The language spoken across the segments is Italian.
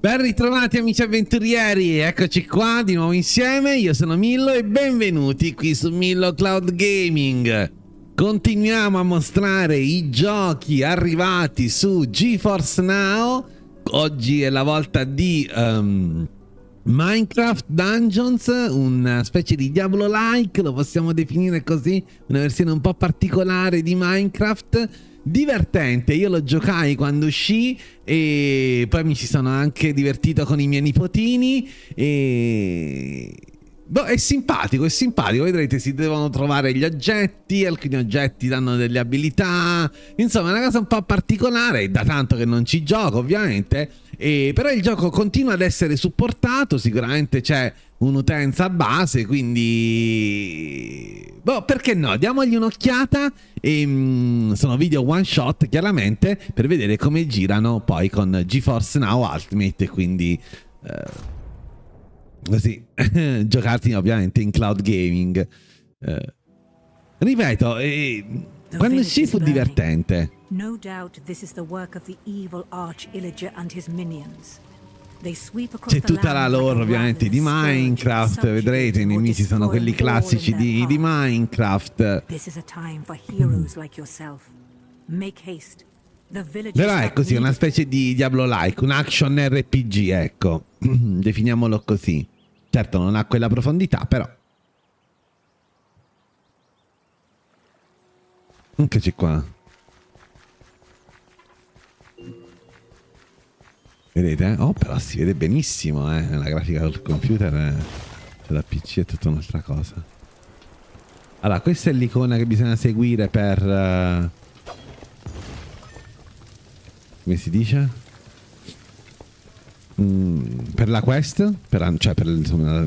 Ben ritrovati amici avventurieri, eccoci qua di nuovo insieme, io sono Millo e benvenuti qui su Millo Cloud Gaming. Continuiamo a mostrare i giochi arrivati su GeForce Now. Oggi è la volta di Minecraft Dungeons, una specie di Diablo-like, lo possiamo definire così, una versione un po' particolare di Minecraft. Divertente, io lo giocai quando uscì e poi mi ci sono anche divertito con i miei nipotini e... boh, è simpatico, vedrete si devono trovare gli oggetti, alcuni oggetti danno delle abilità, insomma è una cosa un po' particolare, da tanto che non ci gioco ovviamente, però il gioco continua ad essere supportato, sicuramente c'è un'utenza base, quindi... boh, perché no, diamogli un'occhiata, sono video one shot chiaramente, per vedere come girano poi con GeForce Now Ultimate, quindi... così giocarti ovviamente in cloud gaming. Ripeto, quando uscì fu divertente. No doubt this is the work of the evil arch illager and his minions. C'è tutta la lore ovviamente di Minecraft, vedrete i nemici sono quelli classici di Minecraft. Però è così, una specie di Diablo-like, un action RPG, ecco, definiamolo così. Certo non ha quella profondità, però. Eccoci qua. Vedete? Oh, però si vede benissimo, eh. La grafica del computer, della PC è tutta un'altra cosa. Allora, questa è l'icona che bisogna seguire per... come si dice? Per la quest, cioè per insomma,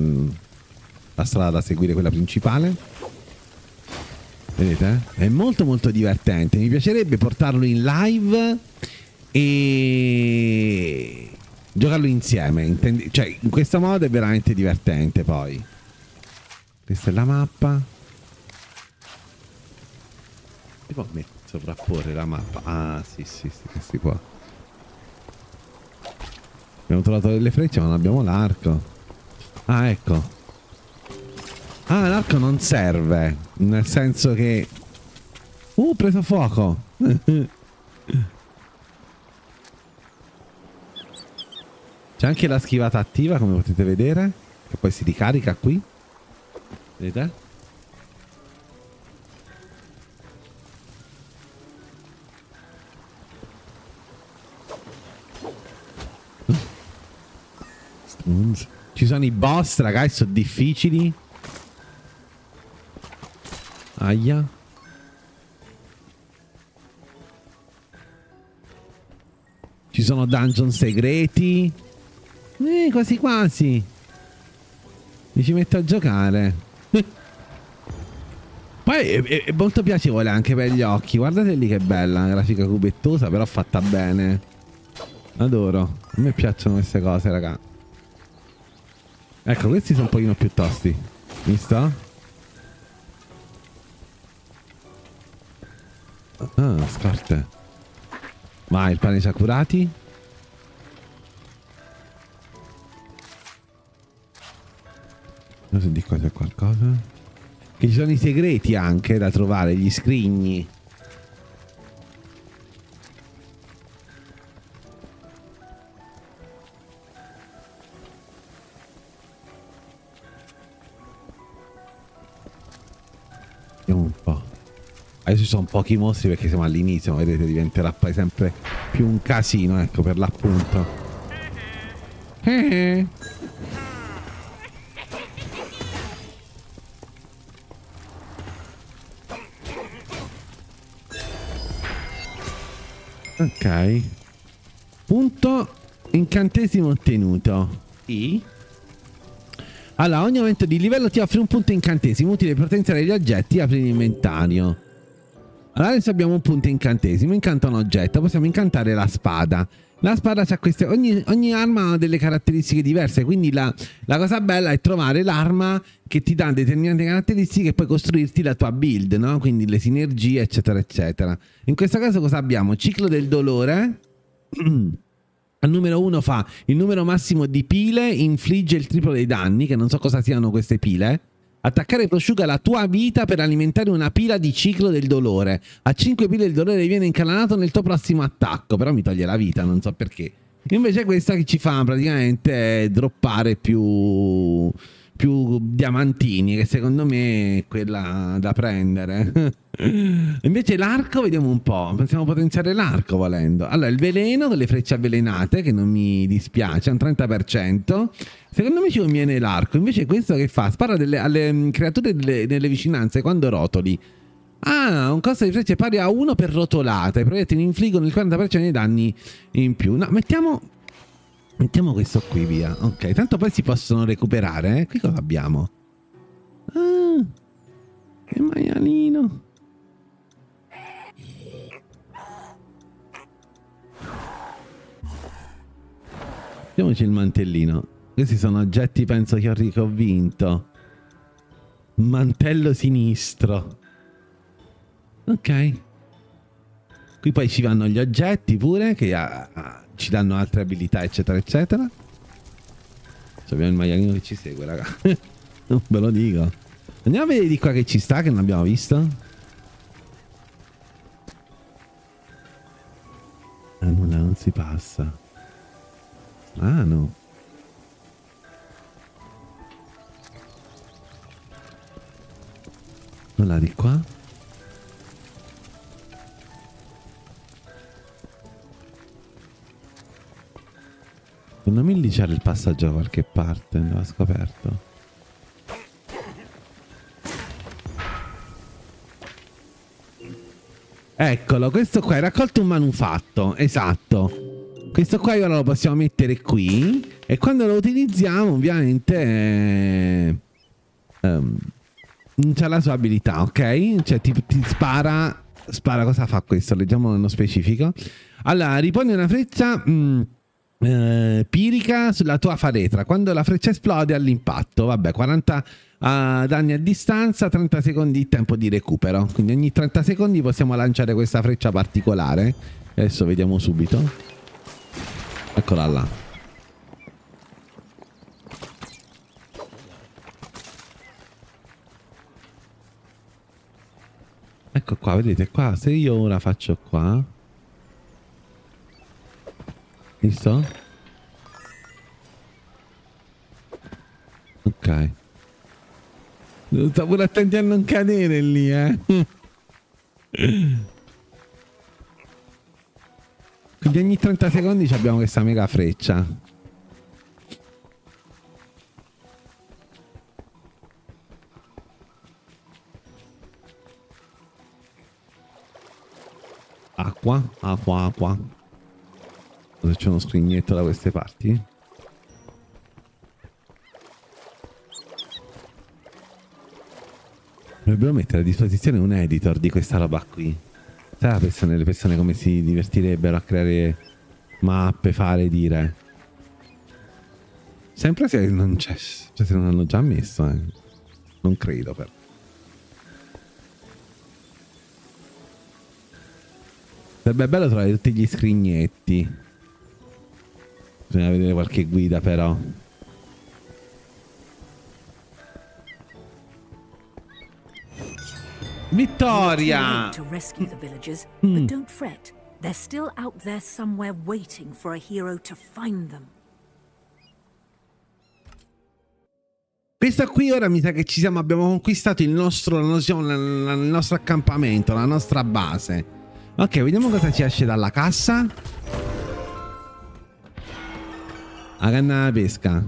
la strada da seguire, quella principale. Vedete? È molto molto divertente. Mi piacerebbe portarlo in live e giocarlo insieme. Cioè, in questo modo è veramente divertente poi. Questa è la mappa. Si può sovrapporre la mappa. Ah, sì, questi qua. Abbiamo trovato delle frecce ma non abbiamo l'arco. Ah, ecco. Ah, l'arco non serve. Nel senso che... ho preso fuoco. C'è anche la schivata attiva, come potete vedere, che poi si ricarica qui. Vedete? Ci sono i boss, ragazzi, sono difficili. Aia. Ci sono dungeon segreti. Quasi quasi. Mi ci metto a giocare. Poi è molto piacevole anche per gli occhi. Guardate lì che bella, grafica cubettosa, però fatta bene. Adoro. A me piacciono queste cose, ragazzi. Ecco, questi sono un pochino più tosti. Visto? Ah, scorte. Vai, il pane ci ha curati. Non so di qua c'è qualcosa. Che ci sono i segreti anche da trovare, gli scrigni. Un po'. Adesso ci sono pochi mostri perché siamo all'inizio, vedete, diventerà poi sempre più un casino, ecco, per l'appunto. Ok. Punto incantesimo ottenuto. Sì. Allora, ogni aumento di livello ti offre un punto incantesimo utile per potenziare gli oggetti e aprire l'inventario. Allora adesso abbiamo un punto incantesimo, incanta un oggetto, possiamo incantare la spada. La spada c'ha queste... ogni arma ha delle caratteristiche diverse, quindi la cosa bella è trovare l'arma che ti dà determinate caratteristiche e poi costruirti la tua build, no? Quindi le sinergie, eccetera, eccetera. In questo caso cosa abbiamo? Ciclo del dolore... Al numero 1 fa il numero massimo di pile, infligge il triplo dei danni, che non so cosa siano queste pile. Attaccare prosciuga la tua vita per alimentare una pila di ciclo del dolore. A 5 pile il dolore viene incanalato nel tuo prossimo attacco, però mi toglie la vita, non so perché. Invece questa che ci fa praticamente droppare più diamantini, che secondo me è quella da prendere. Invece l'arco, vediamo un po', possiamo potenziare l'arco volendo. Allora, il veleno con le frecce avvelenate, che non mi dispiace, un 30%. Secondo me ci conviene l'arco. Invece questo che fa? Spara alle creature nelle vicinanze quando rotoli. Ah, un costo di frecce pari a 1 per rotolate. I proiettili infliggono il 40% di danni in più. No, mettiamo questo qui, via. Ok, tanto poi si possono recuperare, eh? Qui cosa abbiamo? Ah, che maialino. Mettiamoci il mantellino. Questi sono oggetti, penso, che ho riconvinto. Mantello sinistro. Ok. Qui poi ci vanno gli oggetti pure, che ci danno altre abilità, eccetera, eccetera. Abbiamo il maialino che ci segue, raga. Non ve lo dico. Andiamo a vedere di qua che ci sta, che non abbiamo visto. Ah, nulla, non si passa. Strano. Nulla di qua. Secondo me lì c'era il passaggio da qualche parte, non l'ho scoperto. Eccolo, questo qua è raccolto un manufatto, esatto. Questo qua ora lo possiamo mettere qui e quando lo utilizziamo ovviamente c'ha la sua abilità, ok? Cioè ti spara, cosa fa questo? Leggiamolo nello specifico. Allora, riponi una freccia... pirica sulla tua faretra. Quando la freccia esplode all'impatto, vabbè, 40 danni a distanza, 30 secondi di tempo di recupero. Quindi ogni 30 secondi possiamo lanciare questa freccia particolare. Adesso vediamo subito. Eccola là. Ecco qua, vedete qua. Se io ora faccio qua, visto? Ok. Sta pure attenti a non cadere lì, eh. Quindi ogni 30 secondi abbiamo questa mega freccia. Acqua, acqua, acqua. Se c'è uno scrignetto da queste parti. Dovrebbero mettere a disposizione un editor di questa roba qui. Sai le persone come si divertirebbero a creare mappe, fare, dire. Sempre se non c'è. Cioè se non l'hanno già messo, eh. Non credo però. Sarebbe bello trovare tutti gli scrignetti. Bisogna vedere qualche guida però. Vittoria! Questa qui ora mi sa che abbiamo conquistato il nostro accampamento, la nostra base. Ok, vediamo cosa ci esce dalla cassa. A canna alla pesca.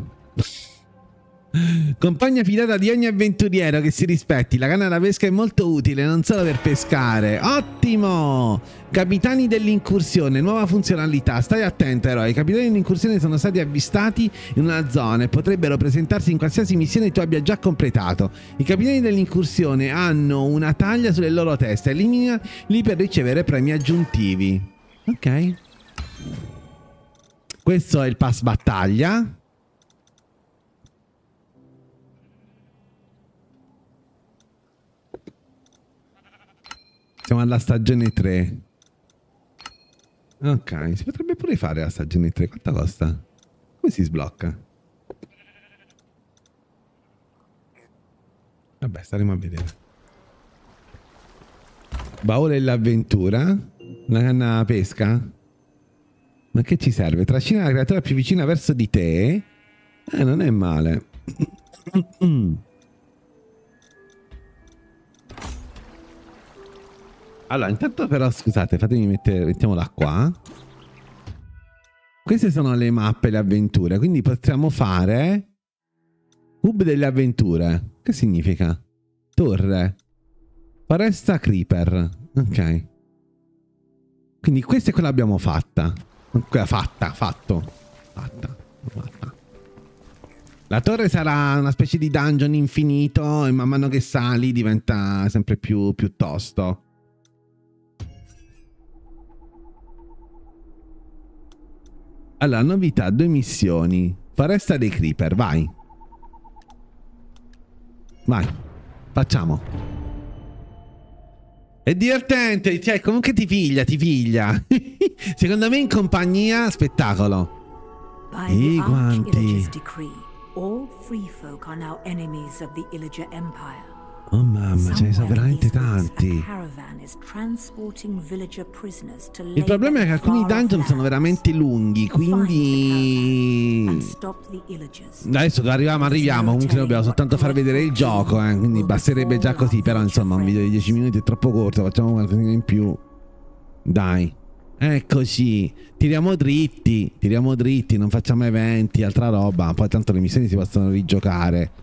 Compagna fidata di ogni avventuriero che si rispetti. La canna alla pesca è molto utile, non solo per pescare. Ottimo! Capitani dell'incursione, nuova funzionalità. Stai attento, eroe. I capitani dell'incursione sono stati avvistati in una zona e potrebbero presentarsi in qualsiasi missione tu abbia già completato. I capitani dell'incursione hanno una taglia sulle loro teste. Eliminali per ricevere premi aggiuntivi. Ok. Questo è il pass battaglia. Siamo alla stagione 3. Ok, si potrebbe pure fare la stagione 3. Quanto costa? Come si sblocca? Vabbè, staremo a vedere. Baule dell'avventura? Una canna a pesca? Ma che ci serve? Trascina la creatura più vicina verso di te? Non è male. Allora, intanto però, scusate, fatemi mettere, mettiamola qua. Queste sono le mappe, le avventure, quindi possiamo fare... Hub delle avventure. Che significa? Torre. Foresta Creeper. Ok. Quindi questa è quella che abbiamo fatta. Quella fatta, fatto. Fatta, fatta. La torre sarà una specie di dungeon infinito e man mano che sali diventa sempre più tosto. Allora, novità, 2 missioni. Foresta dei Creeper, vai. Vai, facciamo. È divertente, cioè, comunque ti piglia. Secondo me in compagnia, spettacolo. I guanti. Oh mamma, ce ne sono veramente tanti. Il problema è che alcuni dungeon sono veramente lunghi, quindi... Adesso dove arriviamo, comunque dobbiamo soltanto far vedere il gioco, quindi basterebbe già così, però insomma un video di 10 minuti è troppo corto, facciamo qualcosa in più. Dai, eccoci, tiriamo dritti, non facciamo eventi, altra roba, poi tanto le missioni si possono rigiocare.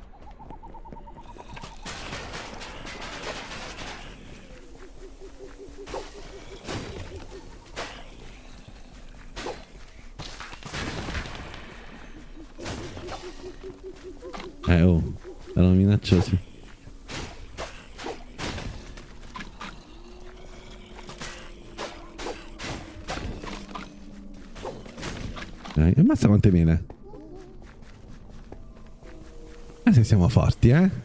Oh, erano minacciosi. Ammazza quante mine. Ma se siamo forti,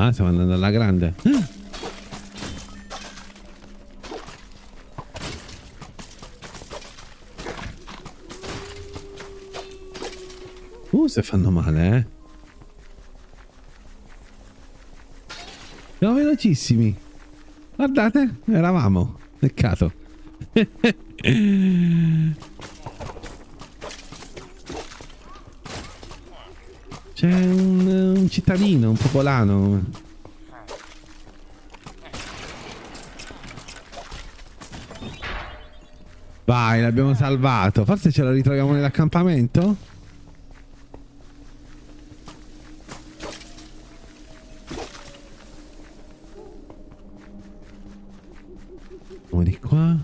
Ah, stiamo andando alla grande. Se fanno male, Siamo velocissimi. Guardate, eravamo. Peccato. C'è un cittadino, un popolano. Vai, l'abbiamo salvato. Forse ce lo ritroviamo nell'accampamento? Come di qua?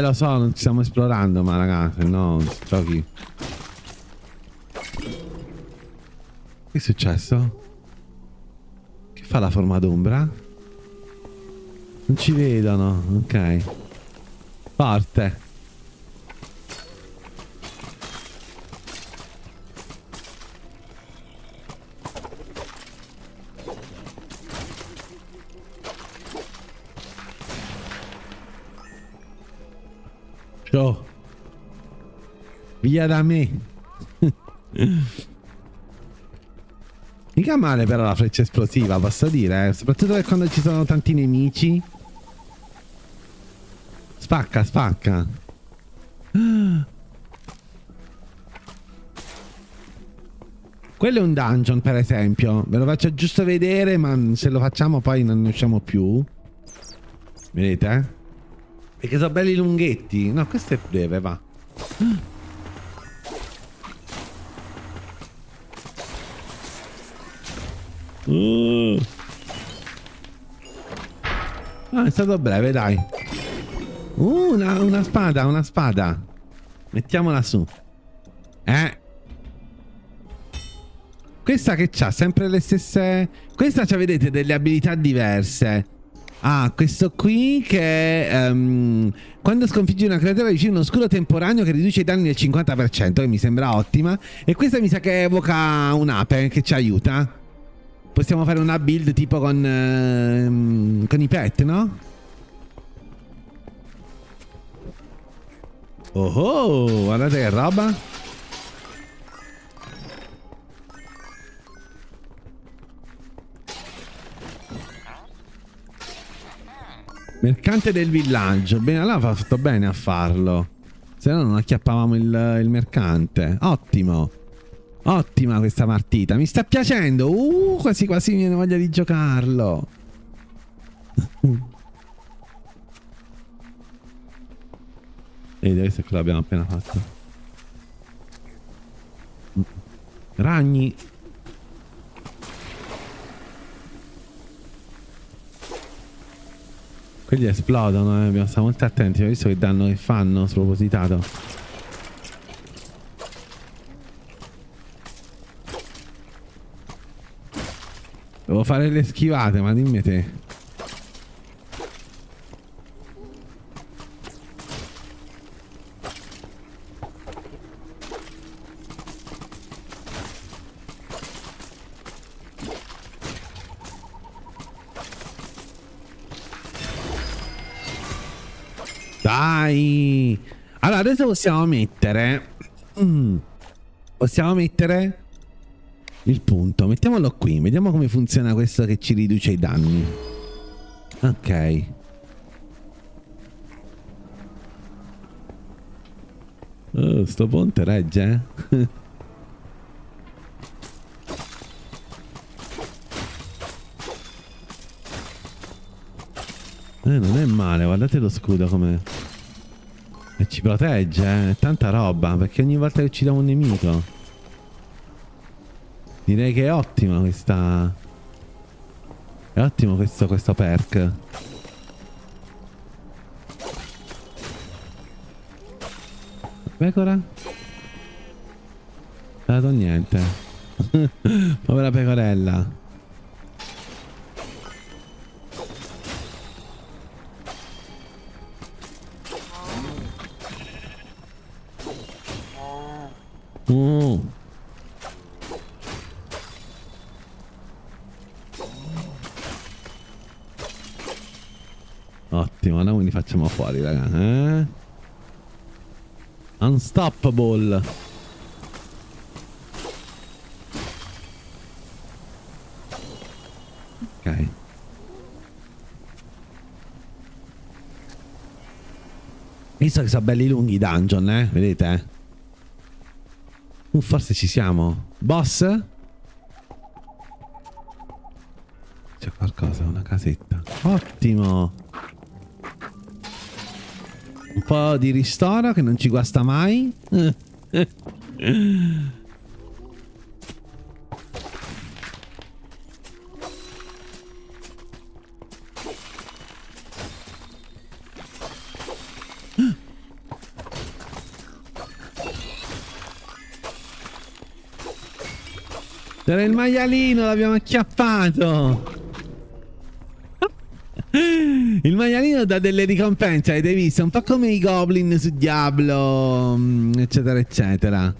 Lo so, non ci stiamo esplorando, ma raga, se no non si giochi. Che è successo? Che fa la forma d'ombra? Non ci vedono, ok. Forte. Ciao. Via da me. Mica male però la freccia esplosiva, posso dire, soprattutto per quando ci sono tanti nemici. Spacca, spacca. Quello è un dungeon, per esempio. Ve lo faccio giusto vedere, ma se lo facciamo poi non ne usciamo più. Vedete? Perché sono belli lunghetti. No, questo è breve, va. Ah, è stato breve, dai. Una spada. Mettiamola su. Questa che c'ha sempre le stesse... Questa c'ha, vedete, delle abilità diverse. Ah, questo qui che... quando sconfiggi una creatura vicino a uno scudo temporaneo che riduce i danni del 50%, che mi sembra ottima. E questa mi sa che evoca un'ape che ci aiuta. Possiamo fare una build tipo con i pet, no? Oh, guardate che roba. Mercante del villaggio. Bene, allora ha fatto bene a farlo. Se no non acchiappavamo il mercante. Ottimo. Ottima questa partita. Mi sta piacendo. Quasi quasi mi viene voglia di giocarlo. Vedi, questo è quello che abbiamo appena fatto. Ragni. Quelli esplodono, dobbiamo stare molto attenti. Ho visto che danno che fanno spropositato. Devo fare le schivate, ma dimmi te. Dai! Allora, adesso possiamo mettere... possiamo mettere... il punto. Mettiamolo qui. Vediamo come funziona questo che ci riduce i danni. Ok. Oh, sto ponte regge, eh? Non è male. Guardate lo scudo come... E ci protegge, eh? È tanta roba. Perché ogni volta che uccidiamo un nemico... Direi che è ottima questa... È ottimo questo perk. Pecora? Non ha dato niente. Povera pecorella. Ottimo, noi li facciamo fuori, raga. Unstoppable. Ok. Visto che sono belli lunghi i dungeon, vedete? Forse ci siamo. Boss? C'è qualcosa, una casetta. Ottimo. Un po' di ristoro che non ci guasta mai. C'era il maialino, l'abbiamo acchiappato. Il maialino dà delle ricompense, avete visto? Un po' come i goblin su Diablo, eccetera, eccetera.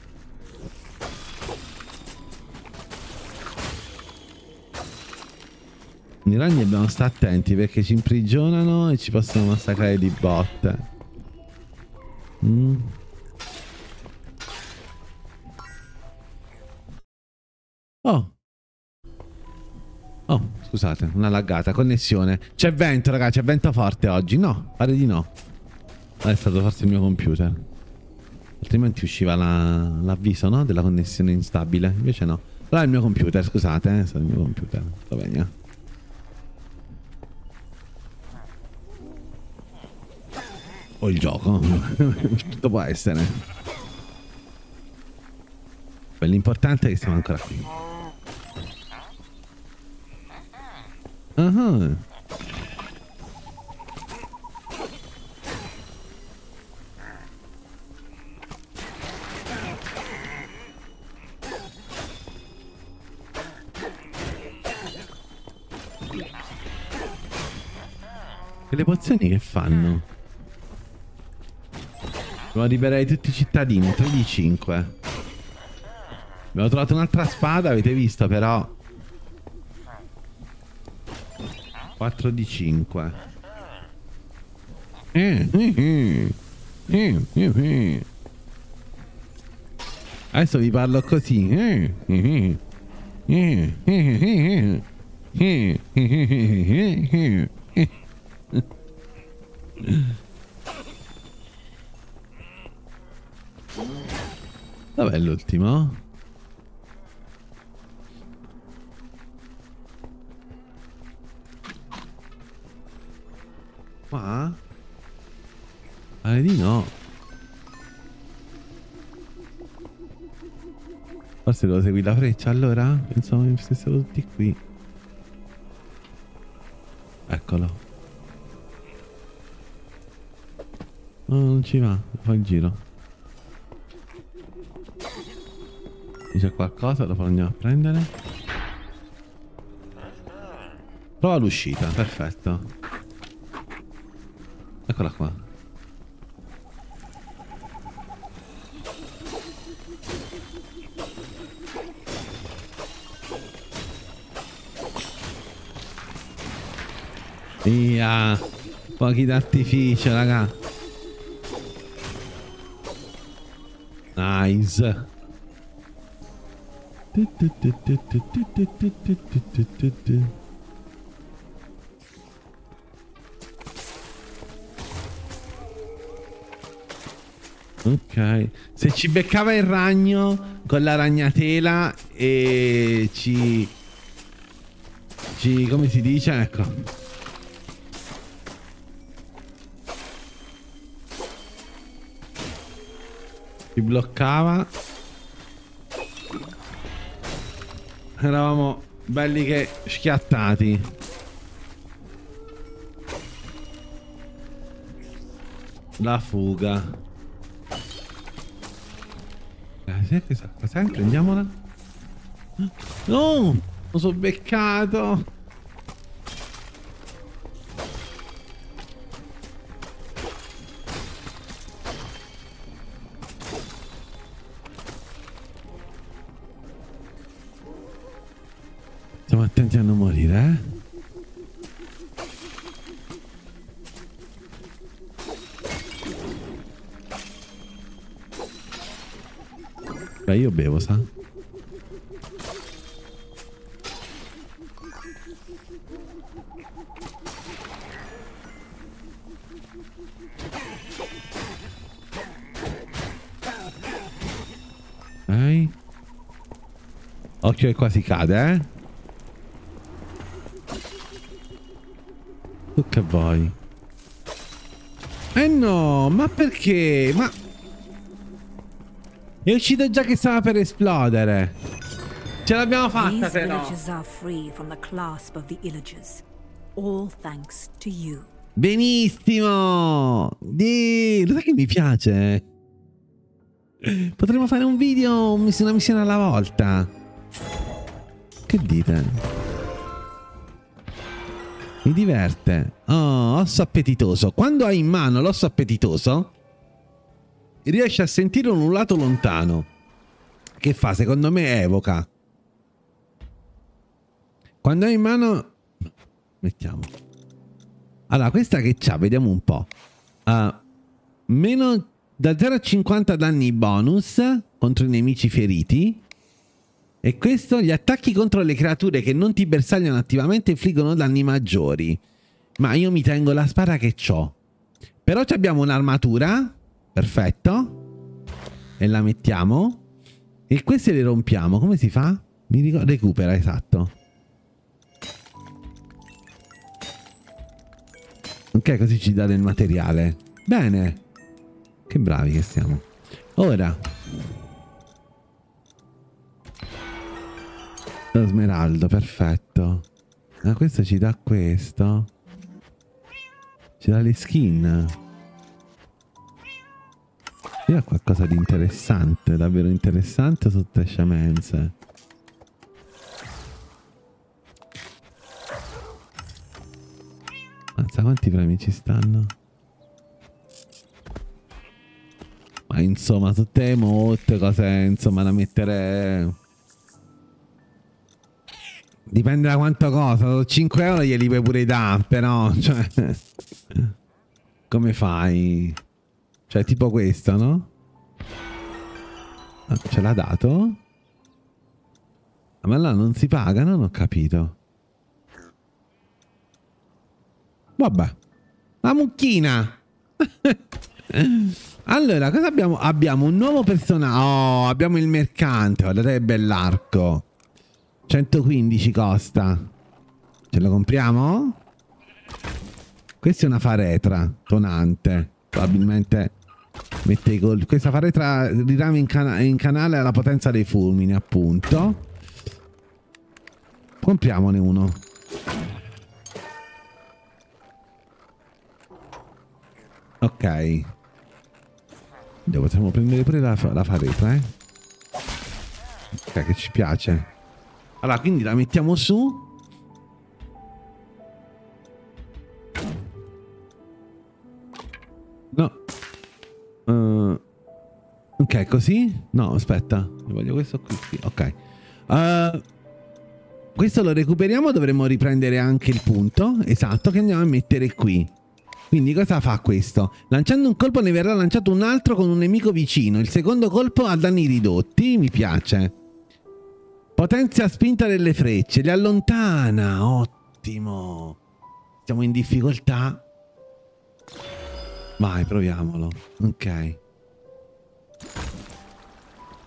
I ragni dobbiamo stare attenti perché ci imprigionano e ci possono massacrare di botte. Oh, scusate, una laggata, connessione. C'è vento, ragazzi, c'è vento forte oggi. No, pare di no. È stato forse il mio computer. Altrimenti usciva l'avviso, no? Della connessione instabile. Invece no. Allora è il mio computer, scusate, è stato il mio computer. Sto bene. O il gioco. Tutto può essere. L'importante è che siamo ancora qui. E le pozioni che fanno? Devo liberare tutti i cittadini, 3 di 5. Abbiamo trovato un'altra spada, avete visto però? 4 di 5. Adesso vi parlo così. Dov'è l'ultimo? Qua? Pare di no. Forse devo seguire la freccia allora? Pensavo che stessero tutti qui. Eccolo. No, non ci va, fa il giro. C'è qualcosa, dopo lo andiamo a prendere. Prova l'uscita, perfetto. Eccola qua. Via, pochi d'artificio, raga. Nice. Ok. Se ci beccava il ragno con la ragnatela e ci come si dice? Ecco. Ci bloccava. Eravamo belli che schiattati. La fuga. Senti, prendiamola. No, lo so beccato. Stiamo attenti a non morire, eh? Beh, io bevo, sa? Dai. Occhio che qua si cade, eh? Che vuoi? Eh no, ma perché? Ma è uscito già che stava per esplodere. Ce l'abbiamo fatta però. Benissimo. Lo sai che mi piace? Potremmo fare un video, una missione alla volta. Che dite? Mi diverte. Oh, osso appetitoso. Quando hai in mano l'osso appetitoso, riesci a sentire un ululato lontano. Che fa? Secondo me evoca. Quando hai in mano... Mettiamo. Allora, questa che c'ha? Vediamo un po'. Meno da 0 a 50 danni bonus contro i nemici feriti. E questo, gli attacchi contro le creature che non ti bersagliano attivamente infliggono danni maggiori. Ma io mi tengo la spada che ho. Però abbiamo un'armatura. Perfetto. E la mettiamo. E queste le rompiamo. Come si fa? Mi ricordo. Recupera, esatto. Ok, così ci dà del materiale. Bene. Che bravi che siamo. Ora... Lo smeraldo, perfetto. Ma questo ci dà questo. Ci dà le skin. Ci dà qualcosa di interessante, davvero interessante sotto le scemenze. Ammazza, quanti premi ci stanno? Ma insomma, tutte emote, cose, insomma, da mettere... Dipende da quanto costa. 5 euro glieli puoi pure dare, però, cioè... Come fai? Cioè, tipo questo, no? Ah, ce l'ha dato? Ma là non si paga, non ho capito. Vabbè. La mucchina! Allora, cosa abbiamo? Abbiamo un nuovo personaggio. Oh, abbiamo il mercante. Guardate che bell'arco. 115 costa. Ce lo compriamo? Questa è una faretra tonante. Probabilmente mette i colpi. Questa faretra rirama in canale alla potenza dei fulmini, appunto. Compriamone uno. Ok. Possiamo prendere pure la faretra, eh? Ok, che ci piace. Allora, quindi la mettiamo su. No. Ok, così? No, aspetta. Voglio questo qui. Ok. Questo lo recuperiamo. Dovremmo riprendere anche il punto. Esatto, che andiamo a mettere qui. Quindi cosa fa questo? Lanciando un colpo ne verrà lanciato un altro con un nemico vicino. Il secondo colpo ha danni ridotti. Mi piace. Potenzia spinta delle frecce. Le allontana. Ottimo. Siamo in difficoltà. Vai, proviamolo. Ok.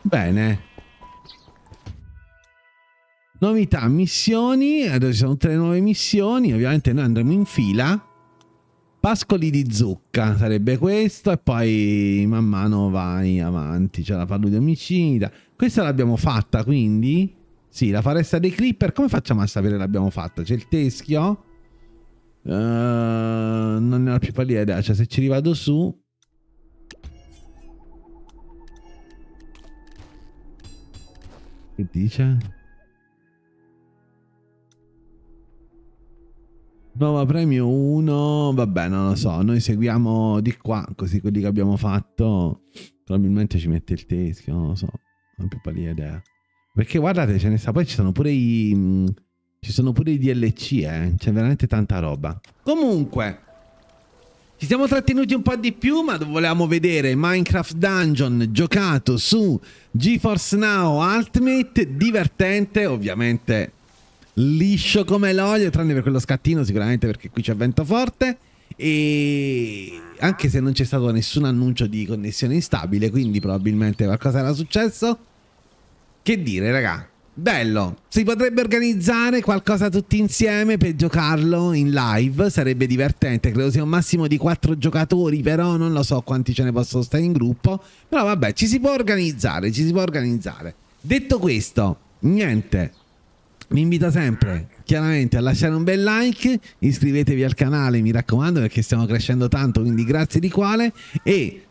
Bene. Novità, missioni. Adesso ci sono 3 nuove missioni. Ovviamente noi andremo in fila. Pascoli di zucca sarebbe questo e poi man mano vai avanti. C'è la palude omicida. Questa l'abbiamo fatta, quindi? Sì, la foresta dei creeper. Come facciamo a sapere l'abbiamo fatta? C'è il teschio? Non ne ho più pallida idea. Cioè, se ci rivado su... Che dice? Nuova premio 1, vabbè, non lo so, noi seguiamo di qua, così quelli che abbiamo fatto probabilmente ci mette il teschio, non lo so, non ho più pallida idea. Perché guardate, ce ne sta, poi ci sono pure i DLC, c'è veramente tanta roba. Comunque, ci siamo trattenuti un po' di più, ma volevamo vedere Minecraft Dungeon giocato su GeForce Now Ultimate, divertente, ovviamente... liscio come l'olio, tranne per quello scattino sicuramente, perché qui c'è vento forte. E anche se non c'è stato nessun annuncio di connessione instabile, quindi probabilmente qualcosa era successo. Che dire, raga, bello. Si potrebbe organizzare qualcosa tutti insieme per giocarlo in live, sarebbe divertente. Credo sia un massimo di 4 giocatori, però non lo so quanti ce ne possono stare in gruppo. Però vabbè, ci si può organizzare, ci si può organizzare. Detto questo, niente, vi invito sempre chiaramente a lasciare un bel like, iscrivetevi al canale, mi raccomando, perché stiamo crescendo tanto, quindi grazie di quale. E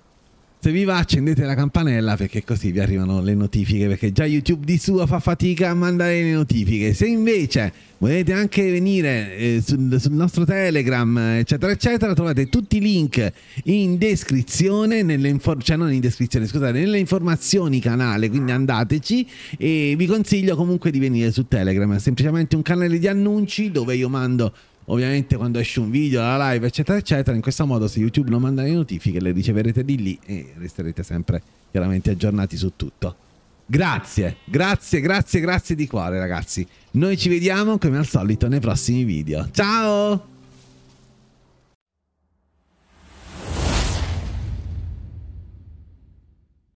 se vi va accendete la campanella, perché così vi arrivano le notifiche, perché già YouTube di suo fa fatica a mandare le notifiche. Se invece volete anche venire sul nostro Telegram, eccetera eccetera, trovate tutti i link in descrizione, nelle informazioni canale, quindi andateci. E vi consiglio comunque di venire su Telegram, è semplicemente un canale di annunci dove io mando ovviamente quando esce un video, la live, eccetera eccetera. In questo modo, se YouTube non manda le notifiche, le riceverete di lì e resterete sempre chiaramente aggiornati su tutto. Grazie, grazie, grazie, grazie di cuore, ragazzi. Noi ci vediamo come al solito nei prossimi video. Ciao!